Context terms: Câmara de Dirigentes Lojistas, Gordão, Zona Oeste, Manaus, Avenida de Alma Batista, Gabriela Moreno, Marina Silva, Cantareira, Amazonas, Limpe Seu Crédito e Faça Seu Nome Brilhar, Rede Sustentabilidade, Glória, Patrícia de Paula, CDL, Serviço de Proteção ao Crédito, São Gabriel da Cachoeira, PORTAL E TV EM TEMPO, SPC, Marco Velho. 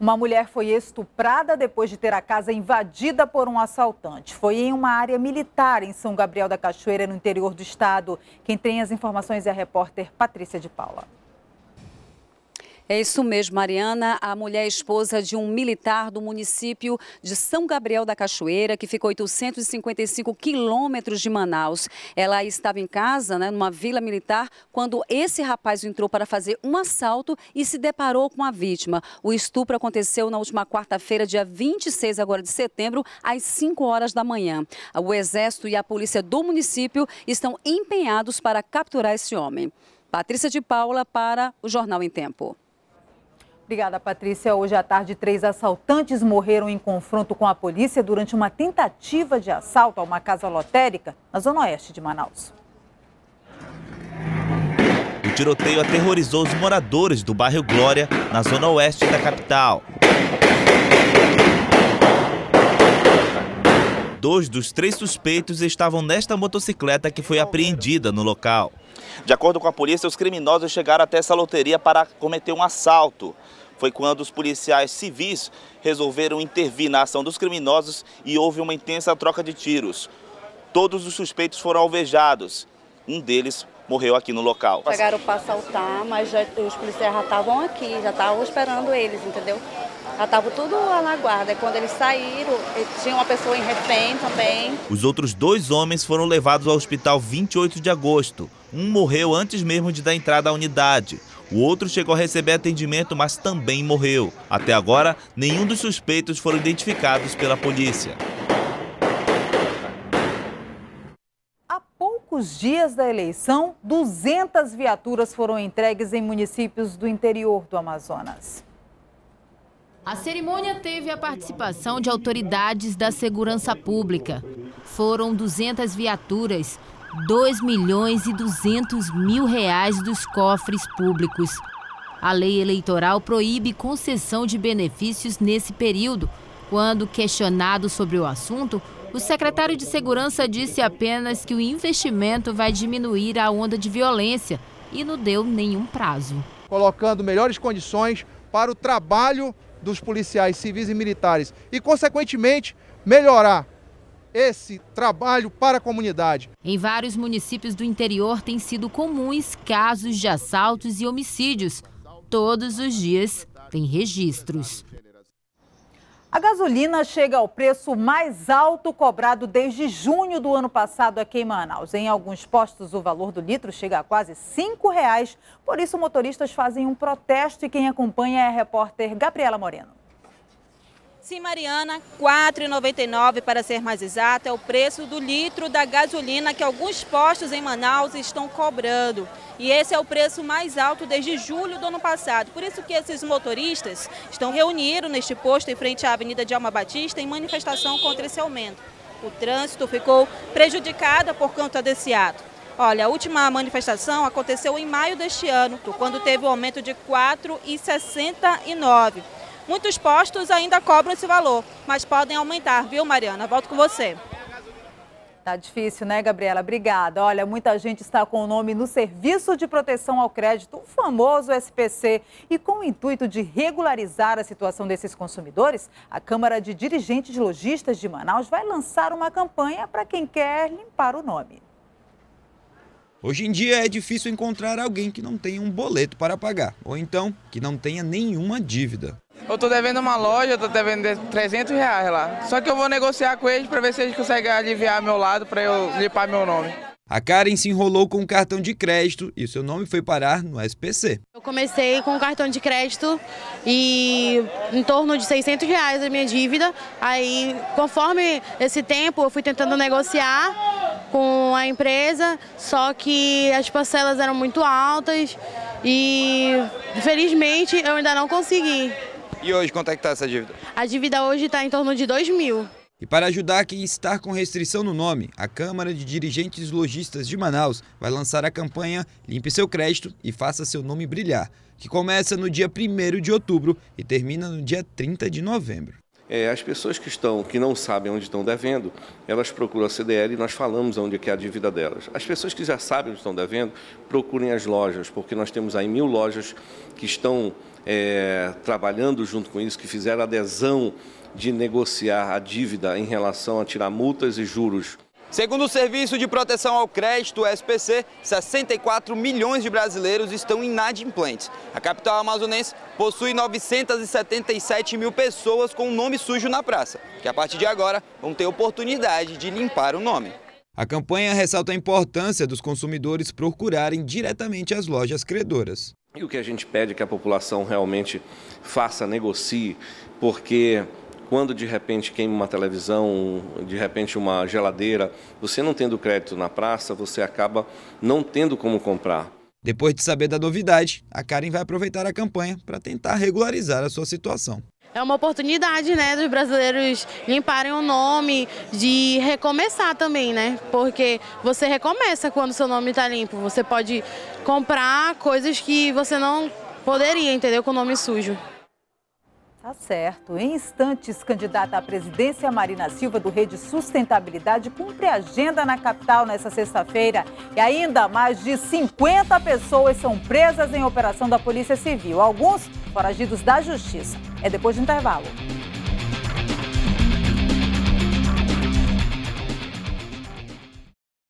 Uma mulher foi estuprada depois de ter a casa invadida por um assaltante. Foi em uma área militar em São Gabriel da Cachoeira, no interior do estado. Quem tem as informações é a repórter Patrícia de Paula. É isso mesmo, Mariana. A mulher é esposa de um militar do município de São Gabriel da Cachoeira, que fica a 855 quilômetros de Manaus. Ela estava em casa, numa vila militar, quando esse rapaz entrou para fazer um assalto e se deparou com a vítima. O estupro aconteceu na última quarta-feira, dia 26 agora de setembro, às 5 horas da manhã. O Exército e a polícia do município estão empenhados para capturar esse homem. Patrícia de Paula para o Jornal em Tempo. Obrigada, Patrícia. Hoje à tarde, 3 assaltantes morreram em confronto com a polícia durante uma tentativa de assalto a uma casa lotérica na Zona Oeste de Manaus. O tiroteio aterrorizou os moradores do bairro Glória, na Zona Oeste da capital. 2 dos 3 suspeitos estavam nesta motocicleta que foi apreendida no local. De acordo com a polícia, os criminosos chegaram até essa loteria para cometer um assalto. Foi quando os policiais civis resolveram intervir na ação dos criminosos e houve uma intensa troca de tiros. Todos os suspeitos foram alvejados. Um deles morreu aqui no local. Chegaram para assaltar, mas os policiais já estavam aqui, já estavam esperando eles, entendeu? Já estava tudo na guarda. Quando eles saíram, tinha uma pessoa em refém também. Os outros 2 homens foram levados ao hospital 28 de agosto. Um morreu antes mesmo de dar entrada à unidade. O outro chegou a receber atendimento, mas também morreu. Até agora, nenhum dos suspeitos foram identificados pela polícia. Há poucos dias da eleição, 200 viaturas foram entregues em municípios do interior do Amazonas. A cerimônia teve a participação de autoridades da segurança pública. Foram 200 viaturas, 2.200.000 reais dos cofres públicos. A lei eleitoral proíbe concessão de benefícios nesse período. Quando questionado sobre o assunto, o secretário de Segurança disse apenas que o investimento vai diminuir a onda de violência e não deu nenhum prazo. Colocando melhores condições para o trabalho dos policiais civis e militares e, consequentemente, melhorar esse trabalho para a comunidade. Em vários municípios do interior têm sido comuns casos de assaltos e homicídios. Todos os dias tem registros. A gasolina chega ao preço mais alto cobrado desde junho do ano passado aqui em Manaus. Em alguns postos, o valor do litro chega a quase R$ 5,00. Por isso, motoristas fazem um protesto e quem acompanha é a repórter Gabriela Moreno. Sim, Mariana, R$ 4,99 para ser mais exato é o preço do litro da gasolina que alguns postos em Manaus estão cobrando. E esse é o preço mais alto desde julho do ano passado. Por isso que esses motoristas estão reunidos neste posto em frente à Avenida de Alma Batista em manifestação contra esse aumento. O trânsito ficou prejudicado por conta desse ato. Olha, a última manifestação aconteceu em maio deste ano, quando teve um aumento de R$ 4,69. Muitos postos ainda cobram esse valor, mas podem aumentar, viu, Mariana? Volto com você. Tá difícil, né, Gabriela? Obrigada. Olha, muita gente está com o nome no Serviço de Proteção ao Crédito, o famoso SPC. E com o intuito de regularizar a situação desses consumidores, a Câmara de Dirigentes Lojistas de Manaus vai lançar uma campanha para quem quer limpar o nome. Hoje em dia é difícil encontrar alguém que não tenha um boleto para pagar, ou então que não tenha nenhuma dívida. Eu tô devendo uma loja, eu tô devendo R$ 300 lá. Só que eu vou negociar com eles para ver se eles conseguem aliviar meu lado para eu limpar meu nome. A Karen se enrolou com um cartão de crédito e seu nome foi parar no SPC. Eu comecei com um cartão de crédito e em torno de R$ 600 a minha dívida. Aí, conforme esse tempo, eu fui tentando negociar com a empresa, só que as parcelas eram muito altas e, infelizmente, eu ainda não consegui. E hoje, quanto é que está essa dívida? A dívida hoje está em torno de R$ 2.000. E para ajudar quem está com restrição no nome, a Câmara de Dirigentes Lojistas de Manaus vai lançar a campanha Limpe Seu Crédito e Faça Seu Nome Brilhar, que começa no dia 1º de outubro e termina no dia 30 de novembro. As pessoas que não sabem onde estão devendo, elas procuram a CDL e nós falamos onde é a dívida delas. As pessoas que já sabem onde estão devendo, procurem as lojas, porque nós temos aí 1000 lojas que estão trabalhando junto com eles, que fizeram adesão de negociar a dívida em relação a tirar multas e juros. Segundo o Serviço de Proteção ao Crédito, SPC, 64 milhões de brasileiros estão inadimplentes. A capital amazonense possui 977 mil pessoas com o nome sujo na praça, que a partir de agora vão ter oportunidade de limpar o nome. A campanha ressalta a importância dos consumidores procurarem diretamente as lojas credoras. E o que a gente pede é que a população realmente faça, negocie, porque quando de repente queima uma televisão, de repente uma geladeira, você não tendo crédito na praça, você acaba não tendo como comprar. Depois de saber da novidade, a Karen vai aproveitar a campanha para tentar regularizar a sua situação. É uma oportunidade, né, dos brasileiros limparem o nome, de recomeçar também, né? Porque você recomeça quando seu nome está limpo. Você pode comprar coisas que você não poderia, entendeu? Com o nome sujo. Tá certo. Em instantes, candidata à presidência Marina Silva, do Rede Sustentabilidade, cumpre a agenda na capital nesta sexta-feira. E ainda mais de 50 pessoas são presas em operação da Polícia Civil, alguns foragidos da Justiça. É depois do intervalo.